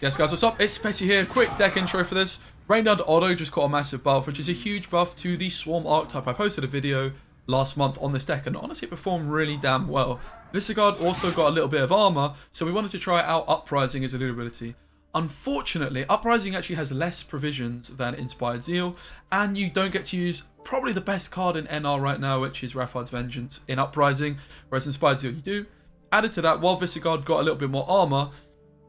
Yes, guys, what's up? It's Spessy here. Quick deck intro for this. Raindun Otto just caught a massive buff, which is a huge buff to the Swarm archetype. I posted a video last month on this deck, and honestly, it performed really damn well. Vissegerd also got a little bit of armor, so we wanted to try out Uprising as a new ability. Unfortunately, Uprising actually has less provisions than Inspired Zeal, and you don't get to use probably the best card in NR right now, which is Raphard's Vengeance in Uprising, whereas Inspired Zeal you do. Added to that, while Vissegerd got a little bit more armor,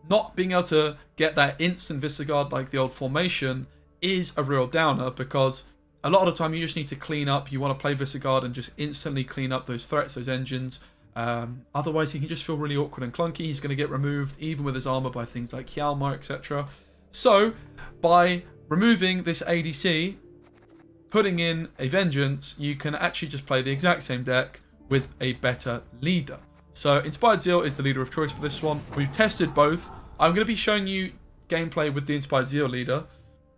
not being able to get that instant Vissegerd like the old formation is a real downer, because a lot of the time you just need to clean up. You want to play Vissegerd and just instantly clean up those threats, those engines. Otherwise, he can just feel really awkward and clunky. He's going to get removed, even with his armor, by things like Hjalmar, etc. So, by removing this ADC, putting in a Vengeance, you can actually just play the exact same deck with a better leader. So, Inspired Zeal is the leader of choice for this one. We've tested both. I'm going to be showing you gameplay with the Inspired Zeal leader.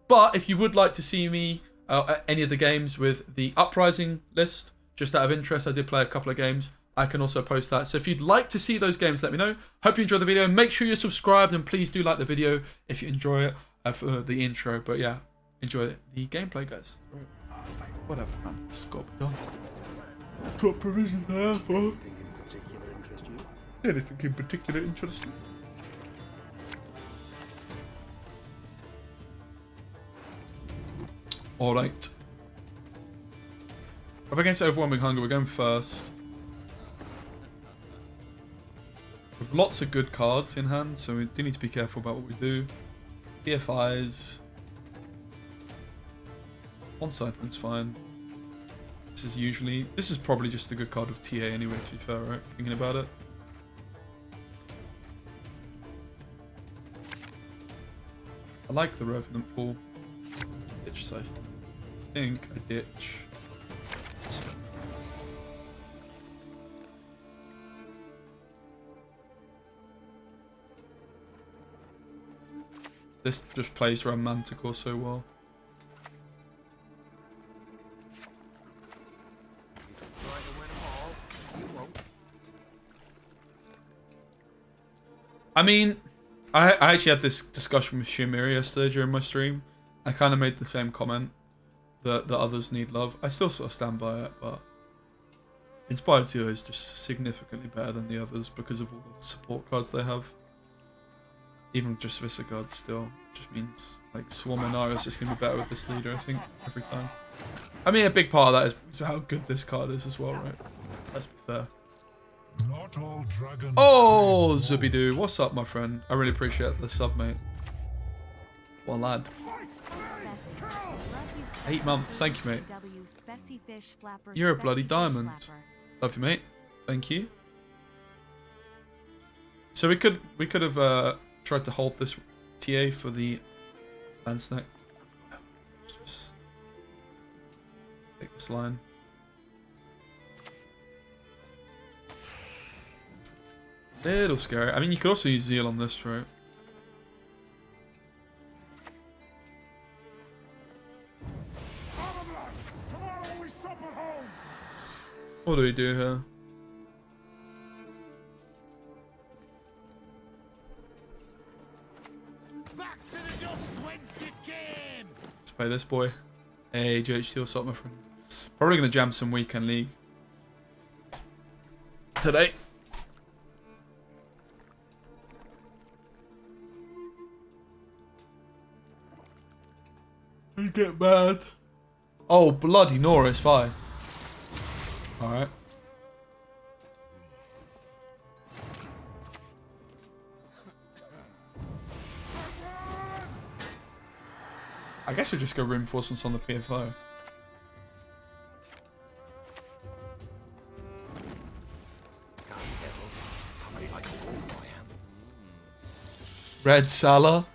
But if you would like to see me at any of the games with the Uprising list, just out of interest, I did play a couple of games. I can also post that. So if you'd like to see those games, let me know. Hope you enjoy the video. Make sure you're subscribed and please do like the video if you enjoy it for the intro. But yeah, enjoy the gameplay, guys. Whatever, man. It's got to be done. Got provision there for anything in particular interest you? Anything in particular interest you? All right. Up against Overwhelming Hunger. We're going first. With lots of good cards in hand, so we do need to be careful about what we do. DFIs. One sideman's fine. This is probably just a good card with TA anyway, to be fair, right? Thinking about it. I like the revenant pool. Ditch scythe. I think I ditch. This just plays around Manticore so well. I mean, I actually had this discussion with Shumiri yesterday during my stream. I kind of made the same comment that others need love. I still sort of stand by it, but Inspired Zeal is just significantly better than the others because of all the support cards they have. Even just Vissegerd still just means like Swarmienna is just going to be better with this leader, I think, every time. I mean, a big part of that is how good this card is as well, right? Let's be fair. Not all dragons. Oh, Zubidoo, what's up, my friend? I really appreciate the sub, mate. What a lad. 8 months, thank you, mate. You're a bloody diamond. Love you, mate. Thank you. So we could have tried to hold this TA for the land snack. Just take this line. Little scary. I mean, you could also use Zeal on this, right? What do we do here? Play this boy. Hey, JHT, what's up, my friend? Probably going to jam some weekend league today. You get mad. Oh, bloody Norris, Vi. Alright. I guess we'll just go reinforcements on the PFO. Red Salah.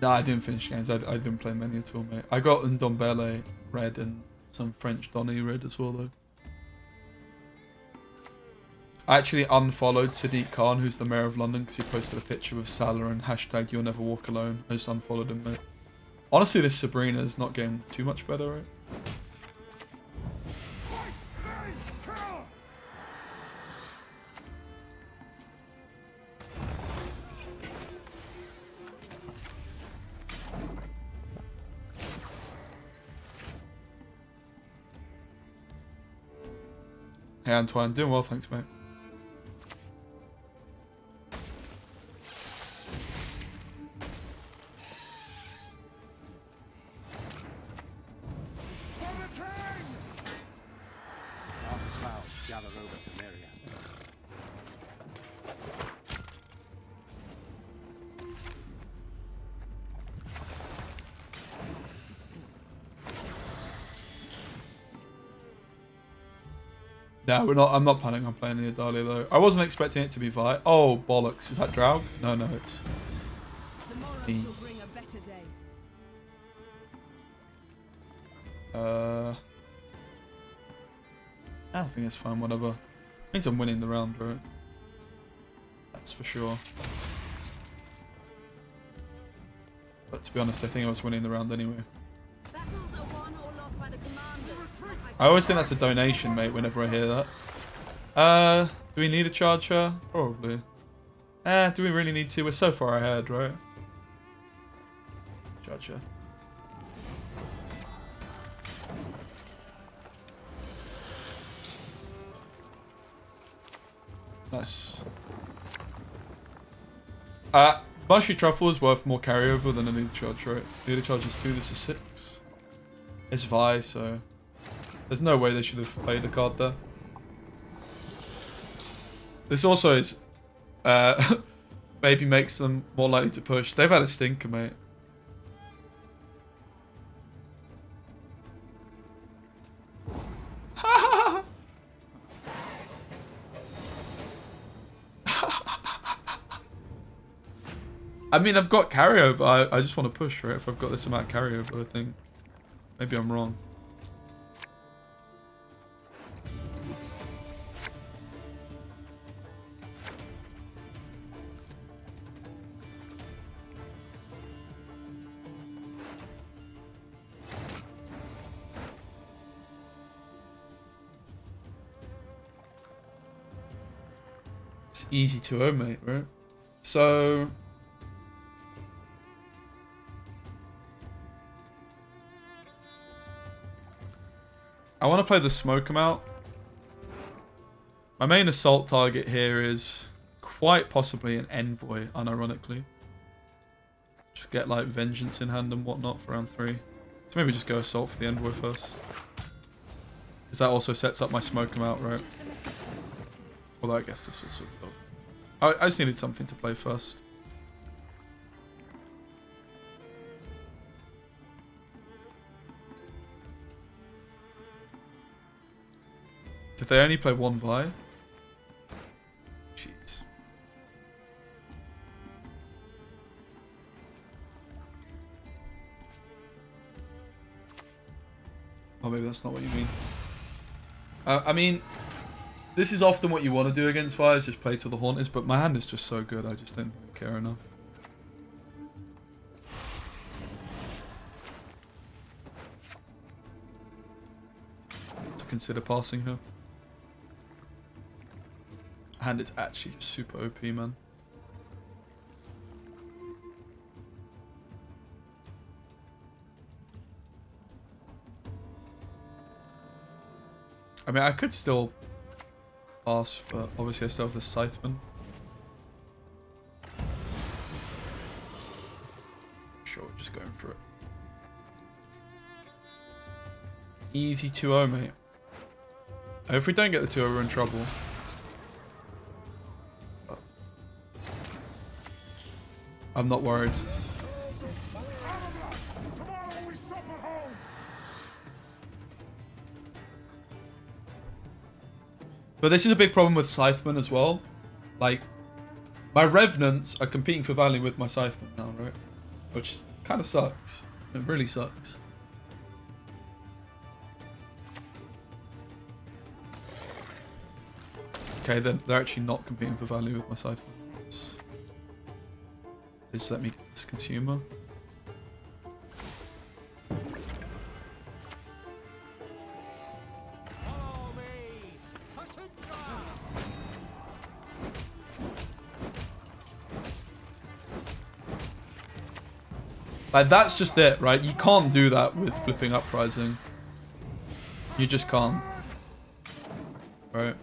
Nah, I didn't finish games. I didn't play many at all, mate. I got Ndombele red and some French Donny red as well, though. I actually unfollowed Sadiq Khan, who's the mayor of London, because he posted a picture with Salah and hashtag You'll Never Walk Alone. I just unfollowed him, mate. Honestly, this Sabrina is not getting too much better, right? Hey Antoine, doing well, thanks mate. Yeah, we're not. I'm not planning on playing the Adali though. I wasn't expecting it to be Vi. Oh bollocks! Is that Draug? No, no, it's. Shall bring a better day. I think it's fine. Whatever. It means I'm winning the round, right? That's for sure. But to be honest, I think I was winning the round anyway. I always think that's a donation, mate, whenever I hear that. Do we need a charger? Probably. Do we really need to? We're so far ahead, right? Charger. Nice. Mushy Truffle is worth more carryover than a needle charge, right? Needle charge is 2, this is 6. It's Vi, so... There's no way they should have played the card there. This also is... maybe makes them more likely to push. They've had a stinker, mate. I mean, I've got carryover. I just want to push, right? If I've got this amount of carryover, I think. Maybe I'm wrong. Easy to own, mate, right? So... I want to play the smoke amount. My main assault target here is quite possibly an envoy, unironically. Just get, like, vengeance in hand and whatnot for round 3. So maybe just go assault for the envoy first. Because that also sets up my smoke amount, right? Although I guess this also... I just needed something to play first. Did they only play one Vi? Jeez. Oh, maybe that's not what you mean. I mean... This is often what you want to do against Vi, is just play till the haunt is, but my hand is just so good, I just don't care enough. To consider passing her. Hand is actually just super OP, man. I mean, I could still... pass, but obviously I still have the scythemen. Sure, we're just going for it. Easy 2-0, mate. If we don't get the 2-0, we're in trouble. But I'm not worried. But this is a big problem with scythemen as well. Like, my revenants are competing for value with my scythemen now, right? Which kind of sucks. It really sucks. Okay, then they're actually not competing for value with my scythemen. They just let me get this consumer. Like, that's just it, right? You can't do that with flipping Uprising. You just can't. right?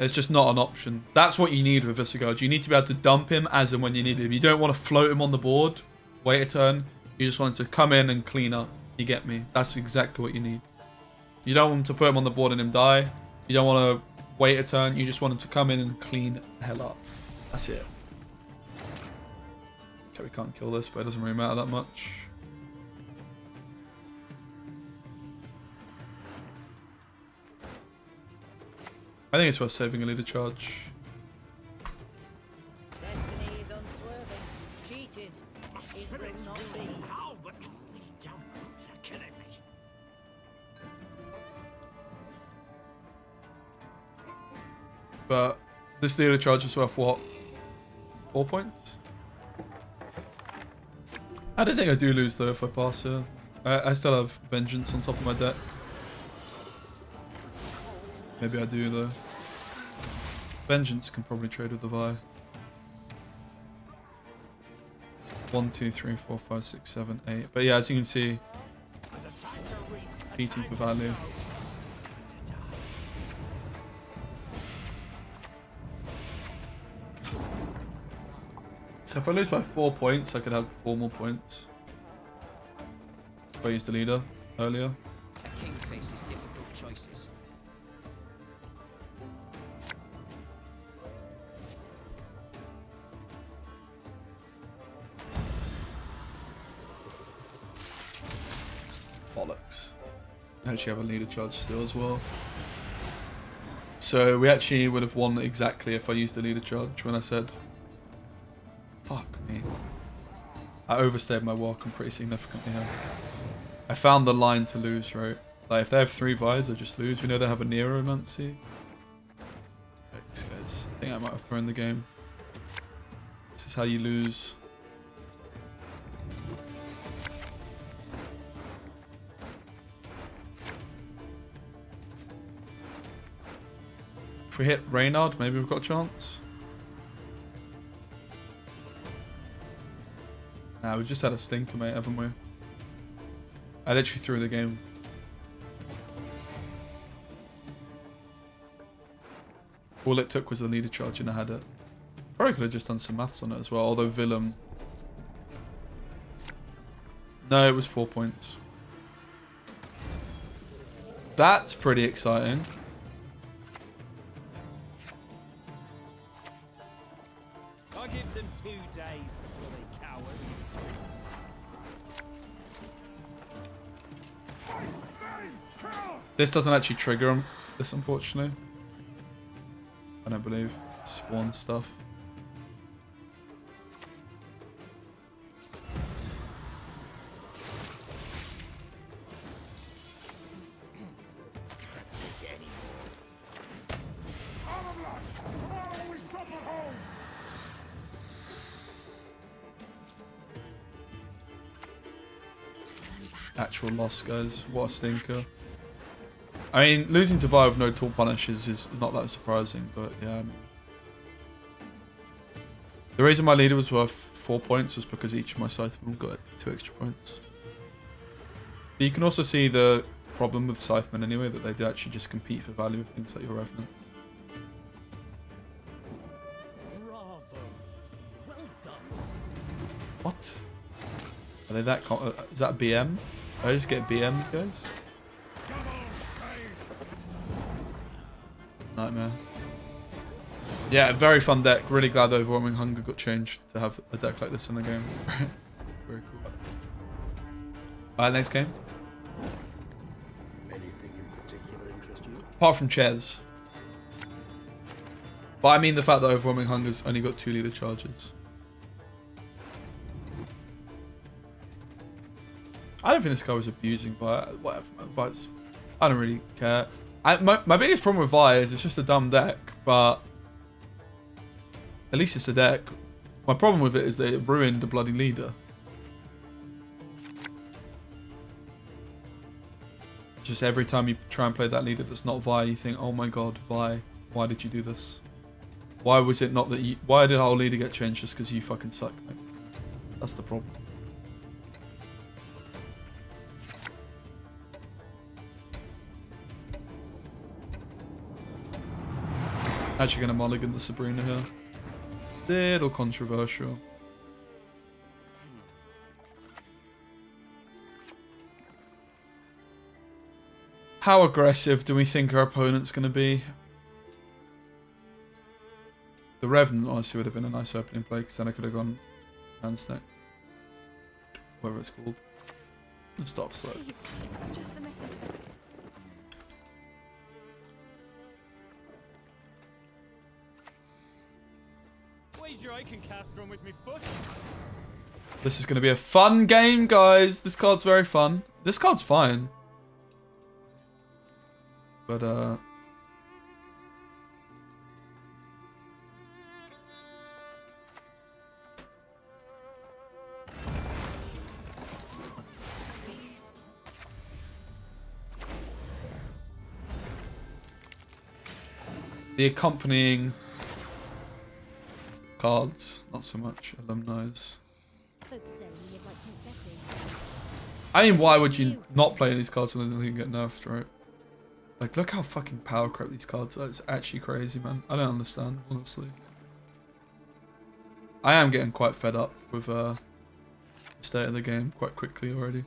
It's just not an option. That's what you need with Vissegerd. You need to be able to dump him as and when you need him. You don't want to float him on the board, wait a turn. You just want him to come in and clean up. You get me? That's exactly what you need. You don't want to put him on the board and him die. You don't want to wait a turn. You just want him to come in and clean the hell up. That's it. Okay, we can't kill this, but it doesn't really matter that much. I think it's worth saving a leader charge. Destiny is unswerving. Cheated. It will not be. Oh, but these dumb boots are killing me. But this leader charge is worth what? 4 points? I don't think I do lose though if I pass here. I still have Vengeance on top of my deck. Maybe I do though. Vengeance can probably trade with the Vi. 1, 2, 3, 4, 5, 6, 7, 8. But yeah, as you can see, beating for value. So if I lose by 4 points, I could have 4 more points. If I used the leader earlier. A king faces difficult choices. Actually have a leader charge still as well, so we actually would have won exactly if I used the leader charge when I said fuck me. I overstayed my welcome pretty significantly here. I found the line to lose, right? Like if they have 3 Vi's I just lose. We know they have a Neuromancy. Thanks guys, I think I might have thrown the game. This is how you lose. If we hit Reynard, maybe we've got a chance. Nah, we've just had a stinker, mate, haven't we? I literally threw the game. All it took was a leader charge and I had it. Probably could have just done some maths on it as well, although Willem... No, it was 4 points. That's pretty exciting. This doesn't actually trigger him, this unfortunately. I don't believe. Spawn stuff. Actual loss, guys. What a stinker. I mean, losing to Vi with no tool punishes is not that surprising, but yeah. The reason my leader was worth 4 points was because each of my scythemen got 2 extra points. But you can also see the problem with scythemen anyway, that they do actually just compete for value with things like your revenants. Bravo. Well done. What? Are they that? Is that BM? I just get BM, guys. Nightmare. Yeah, very fun deck. Really glad Overwhelming Hunger got changed to have a deck like this in the game. Very cool. Alright, next game. Anything in particular interest you? Apart from chairs. But I mean the fact that Overwhelming Hunger's only got 2 leader charges. I don't think this guy was abusing Vi. Whatever, but I don't really care. My biggest problem with Vi is it's just a dumb deck, but at least it's a deck. My problem with it is that it ruined the bloody leader. Just every time you try and play that leader that's not Vi, you think, oh my god, Vi, why did you do this? Why was it not that you... Why did our leader get changed just because you fucking suck, mate? That's the problem. Actually going to mulligan the Sabrina here. Little controversial. How aggressive do we think our opponent's going to be? The Revenant honestly would have been a nice opening play, because then I could have gone hand stack. Whatever it's called. Let's start off slow. This is going to be a fun game, guys. This card's very fun. This card's fine. But, the accompanying cards, not so much alumni's. I mean, why would you not play these cards when they get nerfed, right? Like, look how fucking power crap these cards are. It's actually crazy, man. I don't understand, honestly. I am getting quite fed up with the state of the game quite quickly already.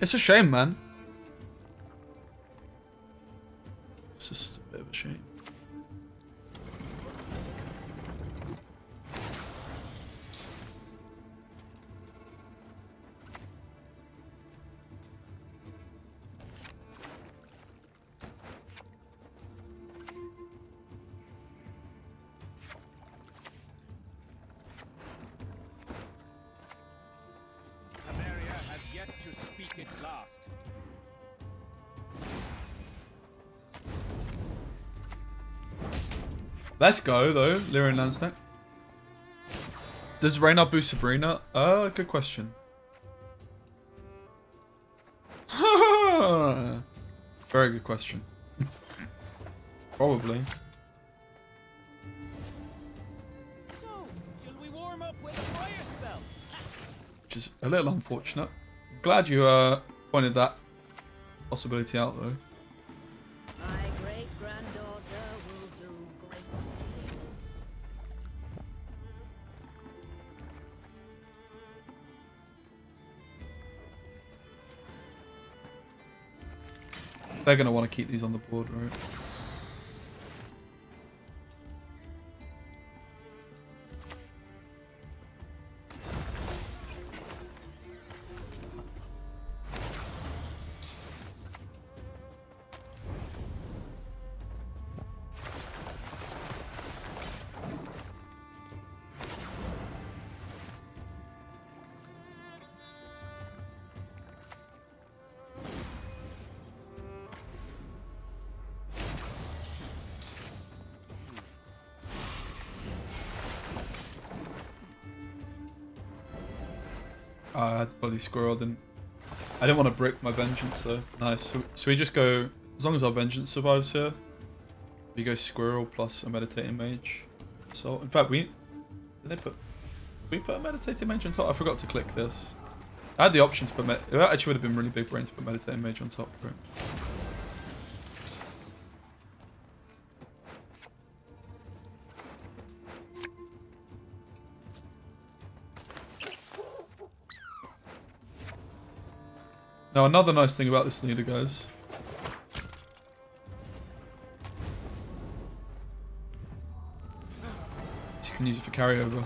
It's a shame, man. It's just a bit of a shame. Let's go though, Lyrian Landstack. Does Reynard boost Sabrina? Good question. Very good question. Probably. So, shall we warm up with a fire spell? Which is a little unfortunate. Glad you pointed that possibility out though. They're going to want to keep these on the board, right? Bloody Squirrel didn't. I didn't want to break my vengeance, so nice. So we just go, as long as our vengeance survives here, we go Squirrel plus a Meditating Mage. So in fact, did we put a Meditating Mage on top? I forgot to click this. I had the option to put it actually would have been really big brain to put Meditating Mage on top. Right? Now, another nice thing about this leader, guys, is you can use it for carryover.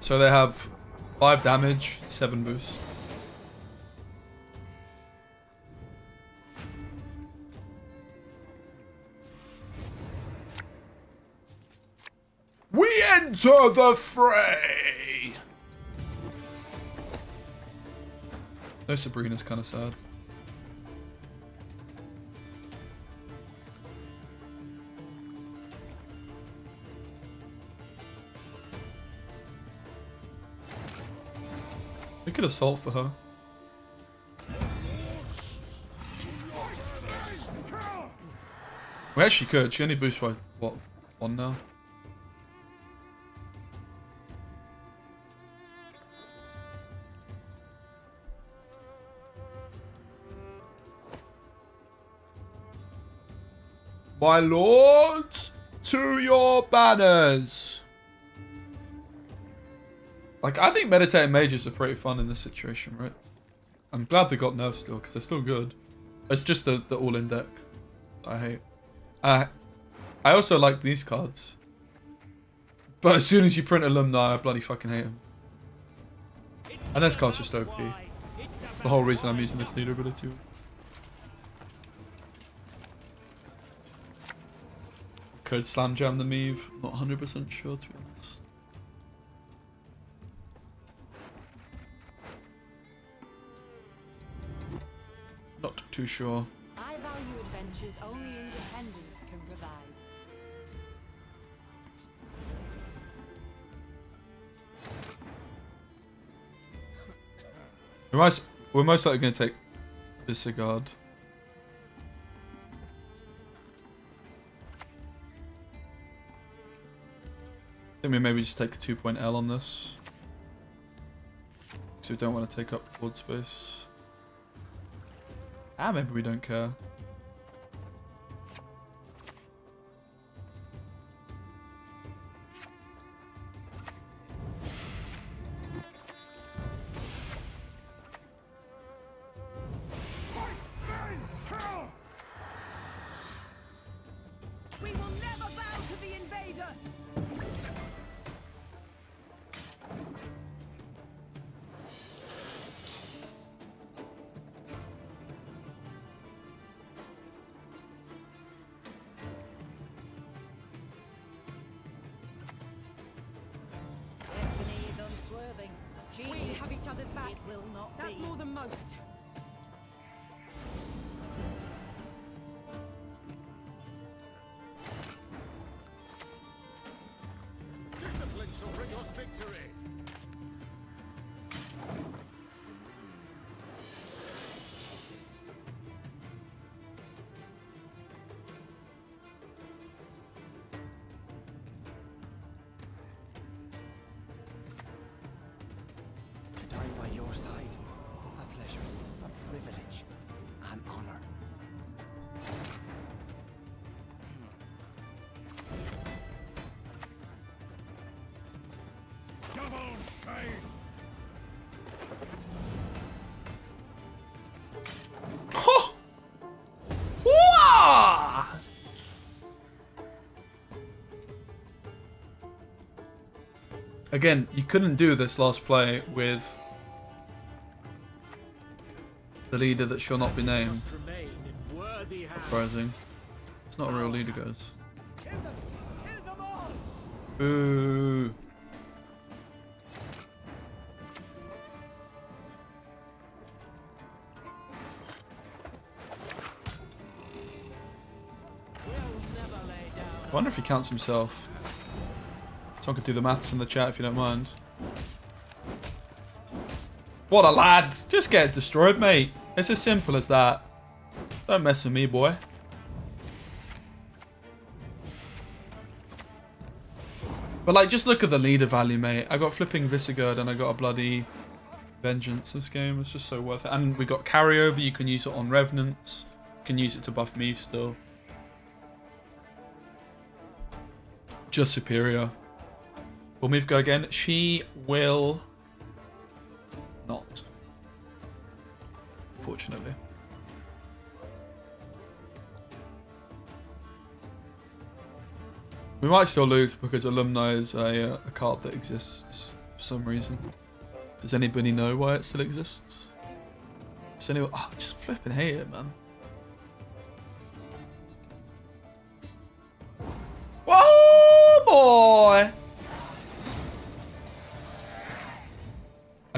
So they have 5 damage, 7 boost. Enter the fray! No Sabrina's kind of sad. We could assault for her. We actually could. She only boosts by, what, one now? My lords, to your banners! Like, I think Meditating Mages are pretty fun in this situation, right? I'm glad they got nerfed still, because they're still good. It's just the all-in deck I hate. I also like these cards. But as soon as you print Alumni, I bloody fucking hate them. And this card's just OP. It's the whole reason I'm using this leader ability. Could slam jam the Meve. Not 100% sure, to be honest. Not too sure. I value adventures only independence can provide. We're most likely going to take Vissegerd. I think we maybe just take a 2-point L on this. Because we don't want to take up board space. Ah, maybe we don't care. Again, you couldn't do this last play with the leader that shall not be named. Uprising. It's not a real leader, guys. Boo. I wonder if he counts himself. I could do the maths in the chat if you don't mind. What a lad! Just get destroyed, mate. It's as simple as that. Don't mess with me, boy. But like, just look at the leader value, mate. I got flipping Vissegerd and I got a bloody Vengeance this game. It's just so worth it. And we got carryover. You can use it on Revenants. You can use it to buff Meve still. Just superior. Will Meve go again? She will not. Fortunately. We might still lose because Alumni is a card that exists for some reason. Does anybody know why it still exists? Does anyone... Oh, I just flipping hate it, man. Whoa, boy!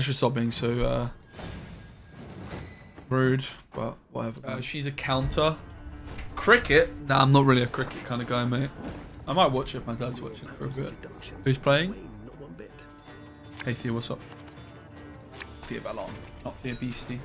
should stop being so rude, but whatever. She's a counter. Cricket? Nah, I'm not really a cricket kind of guy, mate. I might watch it if my dad's watching it for a bit. Who's playing? Hey, Thea, what's up? Thea Ballon, not Thea Beastie.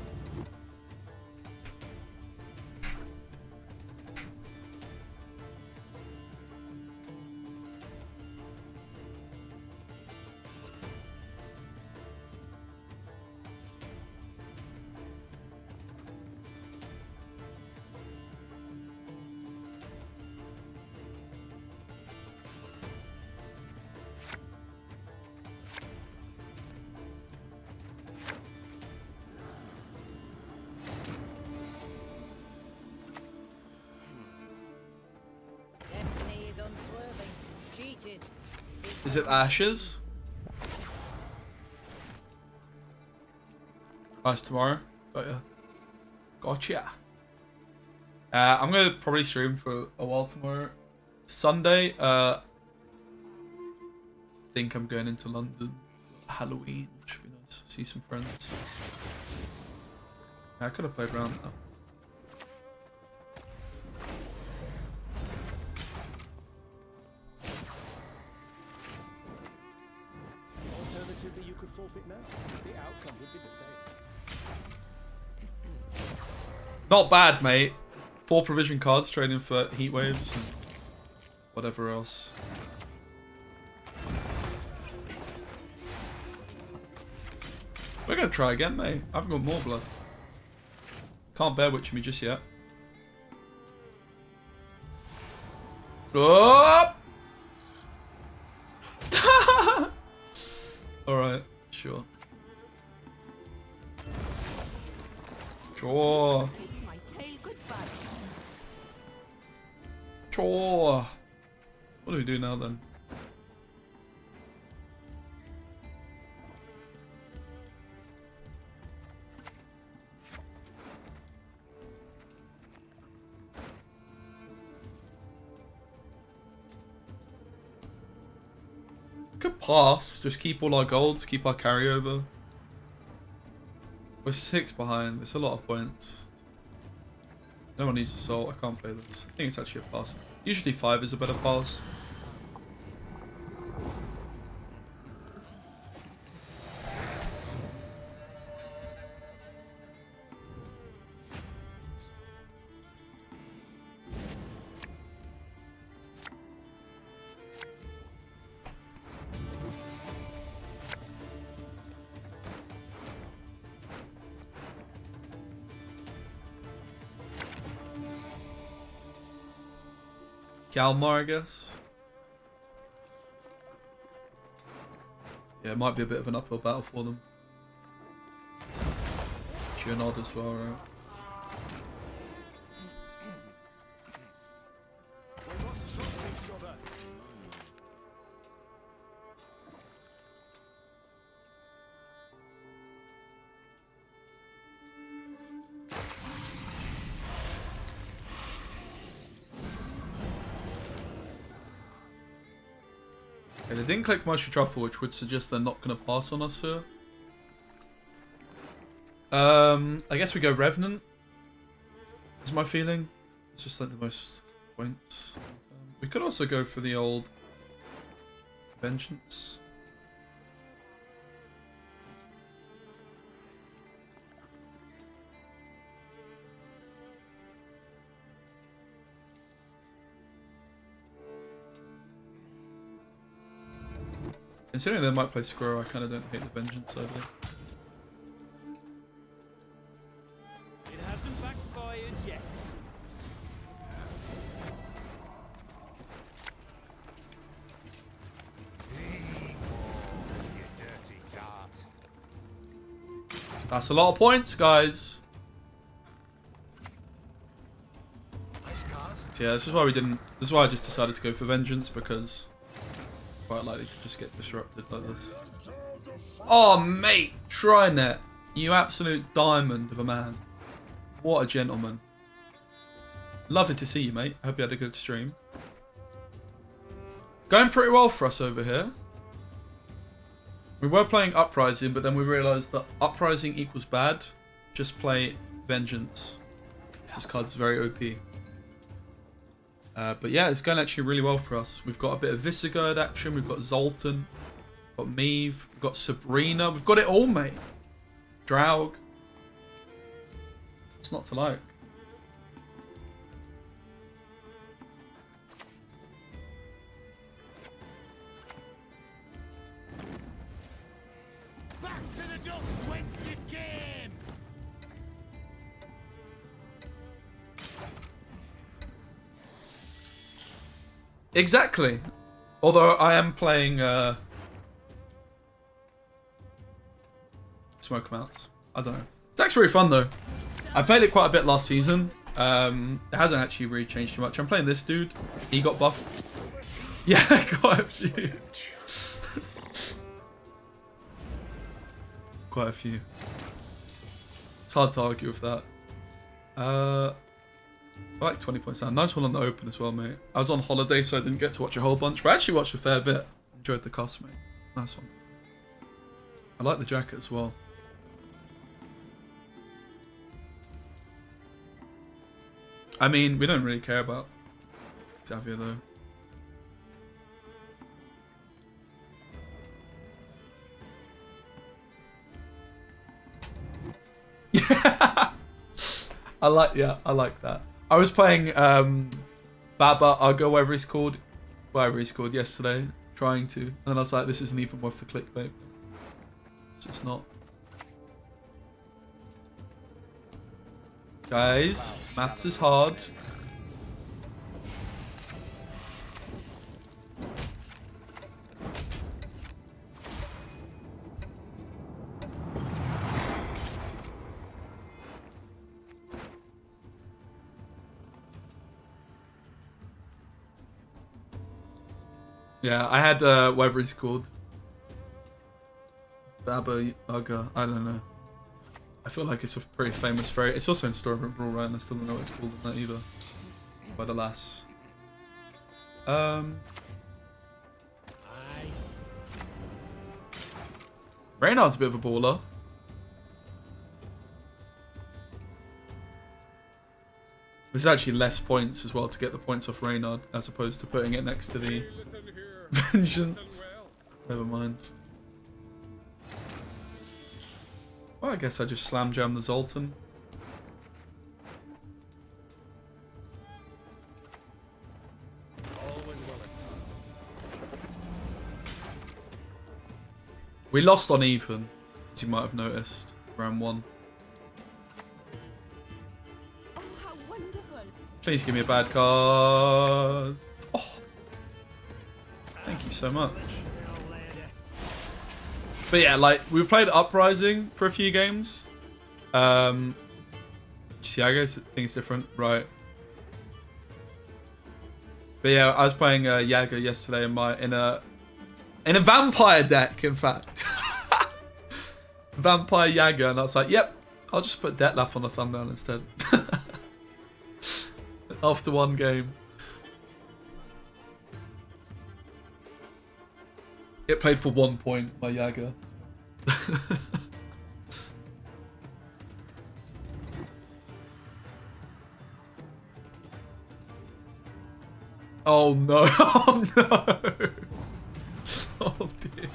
Is it ashes? That's tomorrow. Gotcha. I'm gonna probably stream for a while tomorrow. Sunday. I think I'm going into London. Halloween should be nice. See some friends. I could have played around now. Not bad, mate. 4 provision cards trading for heat waves and whatever else. We're gonna try again, mate. I haven't got more blood. Can't bear witch me just yet. Oh! Alright, sure. Sure. What do we do now then? We could pass, just keep all our golds, keep our carryover. We're 6 behind, it's a lot of points. No one needs assault, I can't play this. I think it's actually a pass. Usually 5 is a better pass. Galmar, I guess. Yeah, it might be a bit of an uphill battle for them. Junod as well, right? They didn't click Mushy Truffle, which would suggest they're not going to pass on us here. I guess we go Revenant. Is my feeling. It's just like the most points. We could also go for the old Vengeance. Considering they might play Squirrel, I kind of don't hate the Vengeance either. It hasn't backfired yet. That's a lot of points, guys. Yeah, this is why we didn't. This is why I just decided to go for Vengeance, because quite likely to just get disrupted like this. Oh mate, Trinet, you absolute diamond of a man. What a gentleman. Lovely to see you, mate. Hope you had a good stream. Going pretty well for us over here. We were playing Uprising, but then we realised that Uprising equals bad. Just play Vengeance. This card's very OP. But yeah, it's going actually really well for us. We've got a bit of Vissegerd action. We've got Zoltan. We've got Meve. We've got Sabrina. We've got it all, mate. Draug. It's not to like. Exactly. Although I am playing Smoke 'em Outs. I don't know. It's actually really fun though. I played it quite a bit last season. It hasn't actually really changed too much. I'm playing this dude. He got buffed. Yeah, I got a few. Quite a few. It's hard to argue with that. I like 20 points down. Nice one on the open as well, mate. I was on holiday, so I didn't get to watch a whole bunch, but I actually watched a fair bit. Enjoyed the cast, mate. Nice one. I like the jacket as well. I mean, we don't really care about Xavier, though. I like that. I was playing Baba Ugo, whatever he's called yesterday, trying to, and then I was like, this isn't even worth the clickbait. It's just not. Guys, maths is hard. Yeah, I had whatever he's called. Baba Uga, I don't know. I feel like it's a pretty famous fairy. It's also in Stormfront Brawl, right? And I still don't know what it's called in that either. But alas. Reynard's a bit of a baller. There's actually less points as well to get the points off Reynard as opposed to putting it next to the Vengeance. Never mind. Well, I guess I just slam jam the Zoltan. We lost on even, as you might have noticed, round one. Please give me a bad card. Oh, thank you so much. But yeah, like, we played Uprising for a few games. Jager, things different, right? But yeah, I was playing Jager yesterday in a vampire deck, in fact. Vampire Jager, and I was like, yep, I'll just put Detlef on the thumbnail instead. After one game. It played for 1 point by Jager. Oh no, oh no. Oh dear.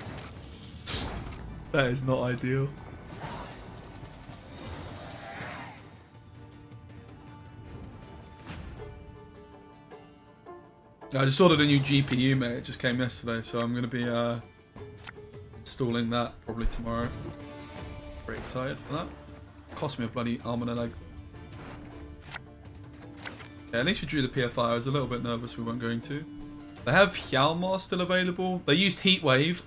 That is not ideal. I just ordered a new GPU, mate. It just came yesterday, so I'm going to be installing that probably tomorrow. Pretty excited for that. Cost me a bloody arm and a leg. Yeah, at least we drew the PFI. I was a little bit nervous we weren't going to. They have Hjalmar still available. They used Heatwave,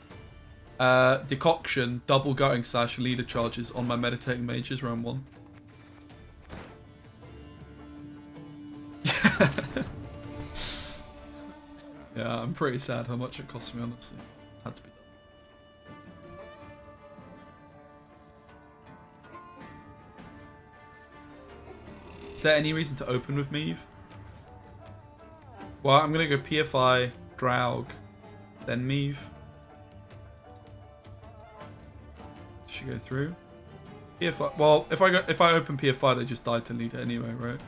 Decoction, Double Gutting Slash, and Leader Charges on my Meditating Mages round one. Yeah, I'm pretty sad how much it cost me, honestly. Had to be done. Is there any reason to open with Meve? Well, I'm going to go PFI, Draug, then Meve. should go through. PFI. Well, if I open PFI, they just die to leader anyway, right?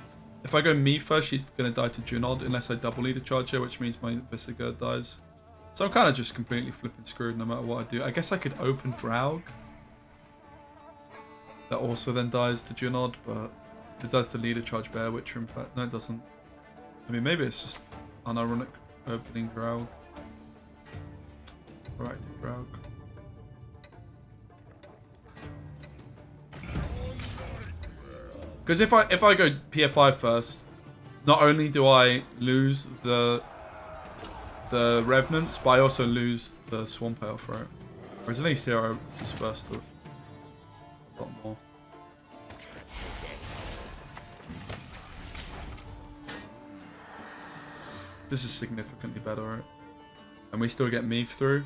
If I go Meve first, she's gonna die to Junod unless I double leader Charger, which means my Vissegerd dies. So I'm kind of just completely flipping screwed no matter what I do. I guess I could open Draug. That also then dies to Junod, but it dies to leader Charge Bear Witcher in fact. No, it doesn't. I mean, maybe it's just unironic opening Draug. Alright, Draug. Because if I go PFI first, not only do I lose the revenants, but I also lose the Swarm Pale Throat. Whereas at least here I disperse the a lot more. This is significantly better, right? And we still get Meve through.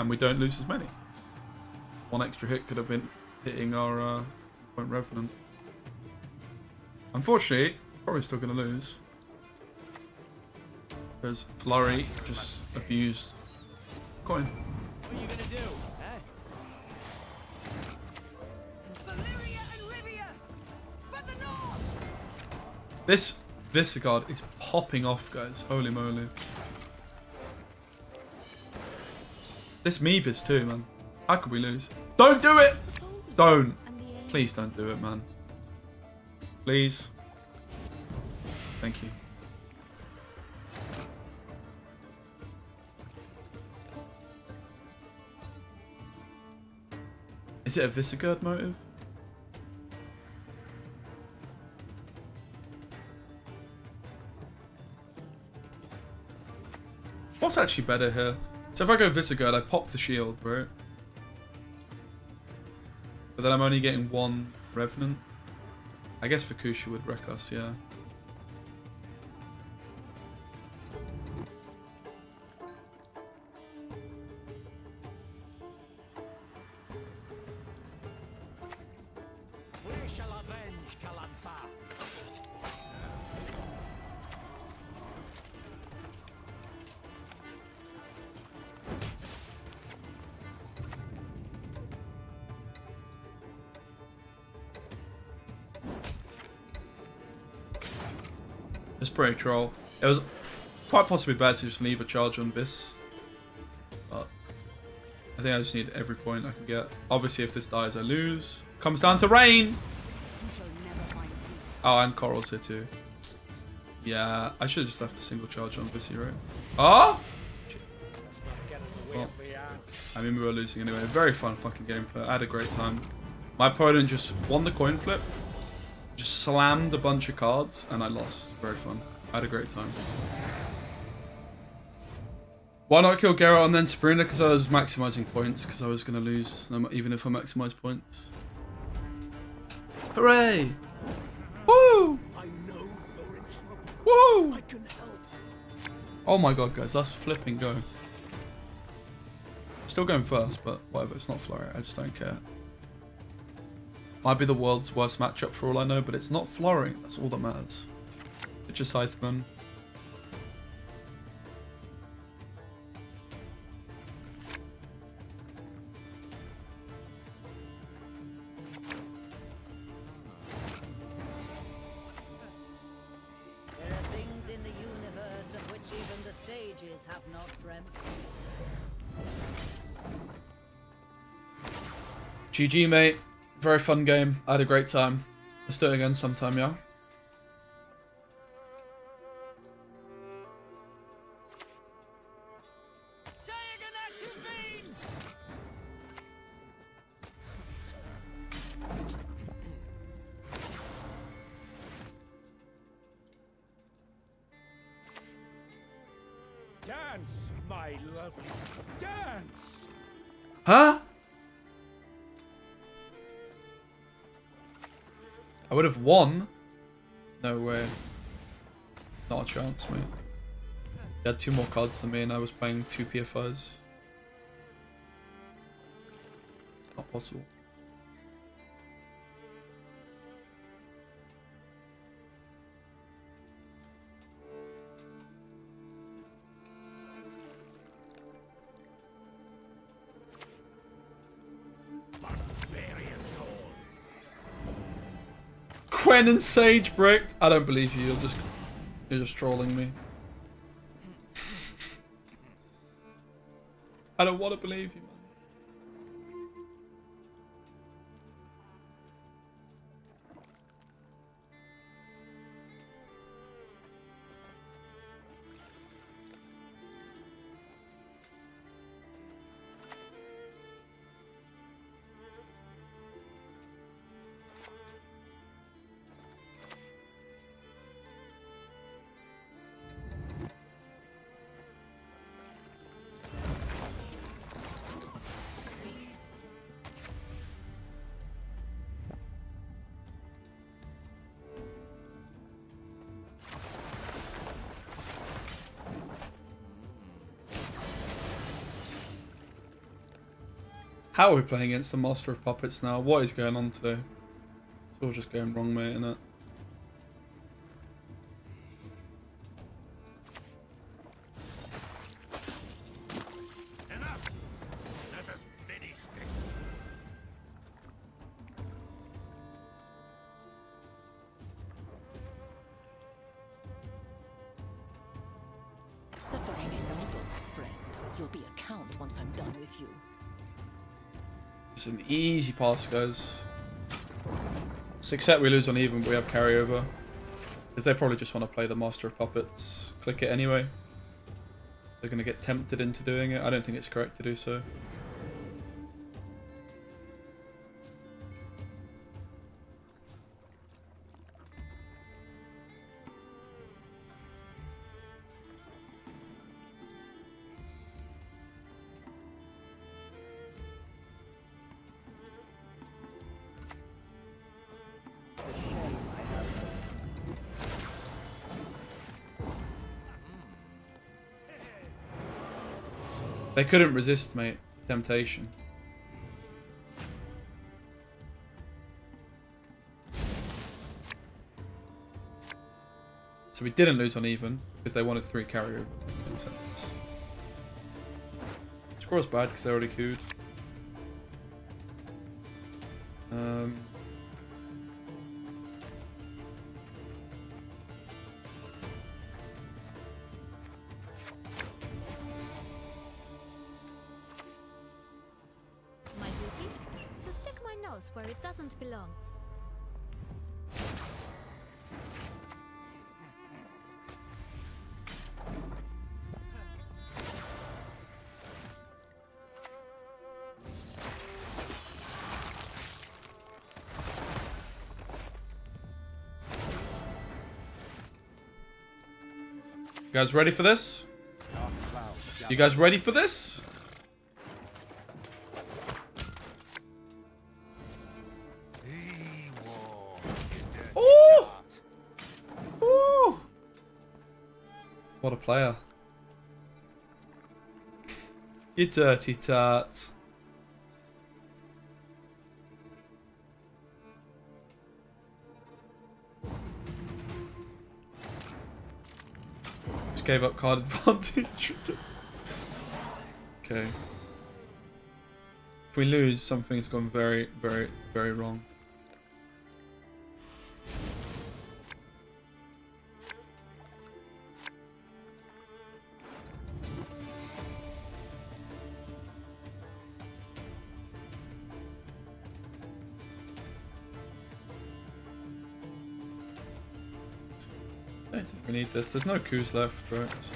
And we don't lose as many. One extra hit could have been hitting our point revenant. Unfortunately, probably still going to lose. Because Flurry just abused coin. What are you gonna do? Valyria and Livia from the north. This Vissegerd is popping off, guys. Holy moly. This Meve is too, man. How could we lose? Don't do it! Don't. Please don't do it, man. Please. Thank you. Is it a Vissegerd motive? What's actually better here? So if I go Vissegerd, I pop the shield, right? But then I'm only getting one revenant. I guess Fakusha would wreck us, yeah. It's pretty troll. It was quite possibly bad to just leave a charge on Viss. But I think I just need every point I can get. Obviously, if this dies, I lose. Comes down to Rain! Oh, and Coral's here too. Yeah, I should have just left a single charge on Vissy, right? Oh! Well, I mean, we were losing anyway. Very fun fucking game. I had a great time. My opponent just won the coin flip. Just slammed a bunch of cards and I lost. Very fun. I had a great time. Why not kill Geralt and then Sabrina? Because I was maximizing points. Because I was going to lose even if I maximize points. Hooray! Woo! I know you're in trouble. Woo! I can help. Oh my god, guys, that's flipping going. Still going first, but whatever. It's not Flurry. I just don't care. Might be the world's worst matchup for all I know, but it's not Flurry. That's all that matters. It's just scythemen. There are things in the universe of which even the sages have not dreamt. GG, mate. Very fun game. I had a great time. Let's do it again sometime, yeah? Dance, my lovelies. Dance! Huh? I would have won. No way. Not a chance, mate. He had two more cards than me and I was playing two PFIs. Not possible. Quen and Sage bricked. I don't believe you. You're just trolling me. I don't want to believe you, man. How are we playing against the Master of Puppets now? What is going on today? It's all just going wrong, mate, isn't it? Enough! Let us finish this. Suffering a noble's friend. You'll be a count once I'm done with you. It's an easy pass, guys. Except we lose on even, but we have carryover. Because they probably just want to play the Master of Puppets. Click it anyway. They're going to get tempted into doing it. I don't think it's correct to do so. They couldn't resist, mate. Temptation. So we didn't lose on even because they wanted 3 carryover. Squirrel's bad because they already queued. Where it doesn't belong. You guys ready for this? You guys ready for this? What a player. You dirty tart. Just gave up card advantage. Okay. If we lose, something's gone very, very, very wrong. We need this. There's no coups left, right? So.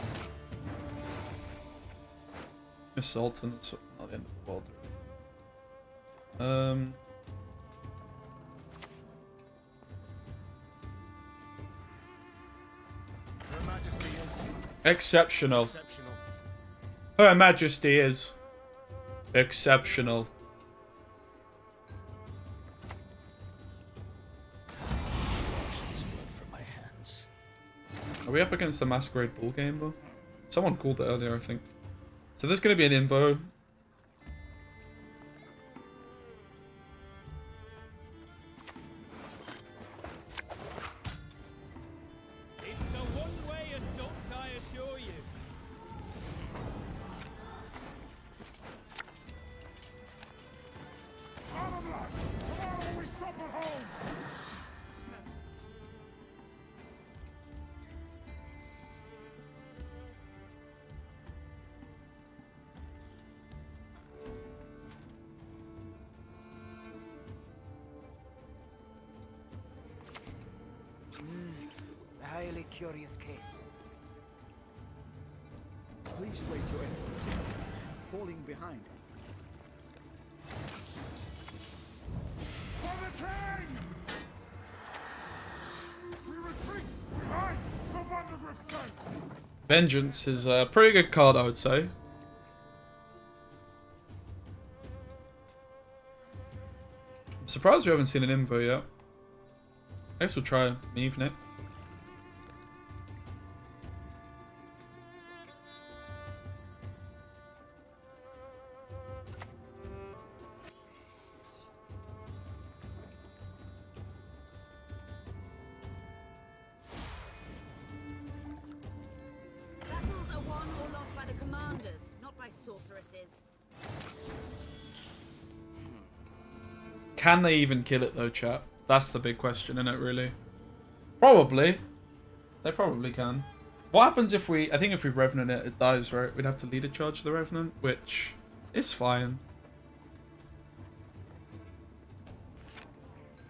Miss Zoltan, it's not the end of the world. Her Majesty is exceptional. Her Majesty is exceptional. Are we up against the Masquerade Ball game, though? Someone called it earlier, I think. So there's going to be an invo. It's the one-way assault, I assure you. All of us, tomorrow we supper home. curious case. Please wait, Your Excellency. Falling behind. For the king! We retreat! I surrender with faith! Vengeance is a pretty good card, I would say. I'm surprised we haven't seen an info yet. I guess we'll try Meve next. Can they even kill it though, chat? That's the big question, isn't it, really? Probably. They probably can. What happens if we... I think if we Revenant it, it dies, right? We'd have to lead a charge to the Revenant, which is fine.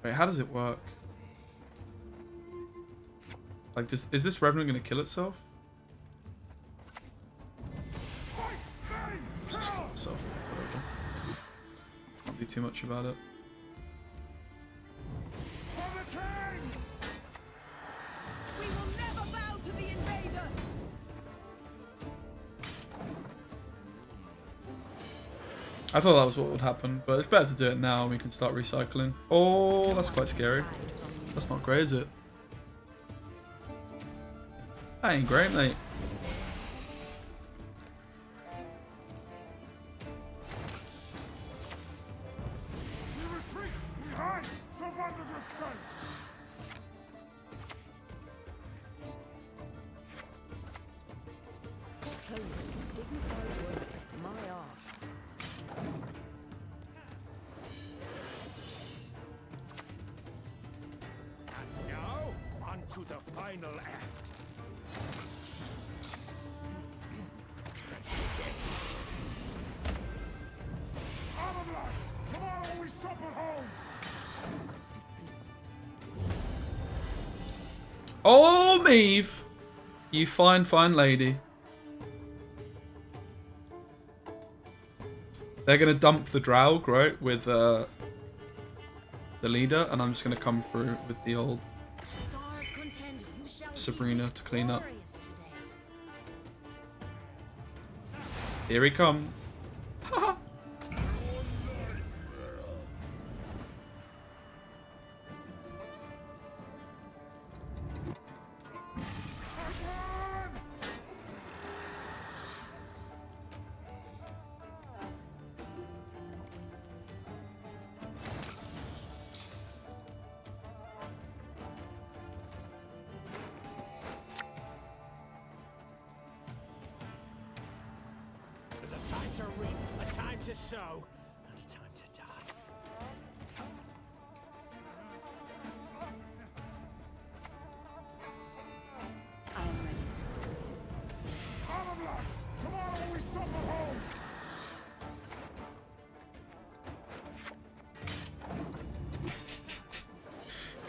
Wait, how does it work? Like, is this Revenant going to kill itself? Just kill itself. Can't do too much about it. I thought that was what would happen, but it's better to do it now and we can start recycling. Oh, that's quite scary. That's not great, is it? That ain't great, mate. Oh, Meve! You fine, fine lady. They're going to dump the Draug, right, with the leader, and I'm just going to come through with the old Sabrina to clean up. Here he comes.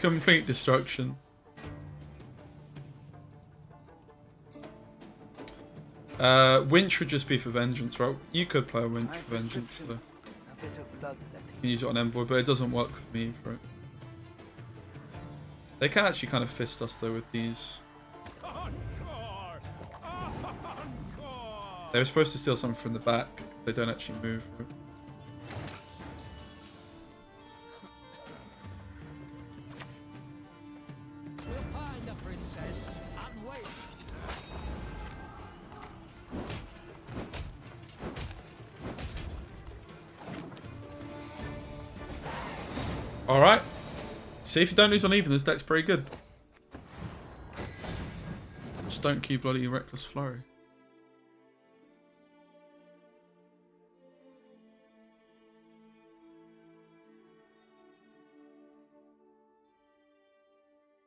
Complete destruction. Winch would just be for vengeance, right? You could play a winch for vengeance though. You can use it on envoy, but it doesn't work for me, right? They can actually kind of fist us though with these. They were supposed to steal something from the back, because they don't actually move. Right? Alright. See, if you don't lose on even, this deck's pretty good. Just don't keep bloody reckless flurry.